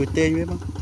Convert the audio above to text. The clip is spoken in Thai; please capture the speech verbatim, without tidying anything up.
คือเต้นไหมบ้าง